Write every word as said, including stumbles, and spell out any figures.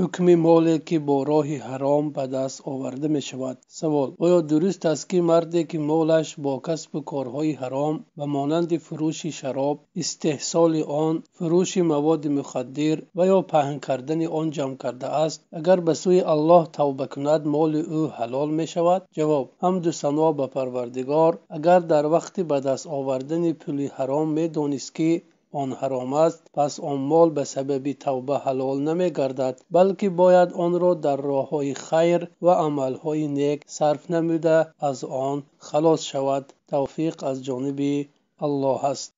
حکم مالی که با راه حرام به دست آورده می شود. سوال: آیا درست است که مردی که مالش با کسب کارهای حرام و مانند فروش شراب، استحصال آن، فروش مواد مخدر و یا پهن کردن آن جمع کرده است، اگر به سوی الله توبه کند مال او حلال می شود؟ جواب: حمد و ثنا به پروردگار. اگر در وقت به دست آوردن پول حرام می دانست که آن حرام است، پس آن مال به سبب توبه حلال نمی گردد، بلکه باید آن را در راه های خیر و عمل های نیک صرف نموده از آن خلاص شود. توفیق از جانب الله است.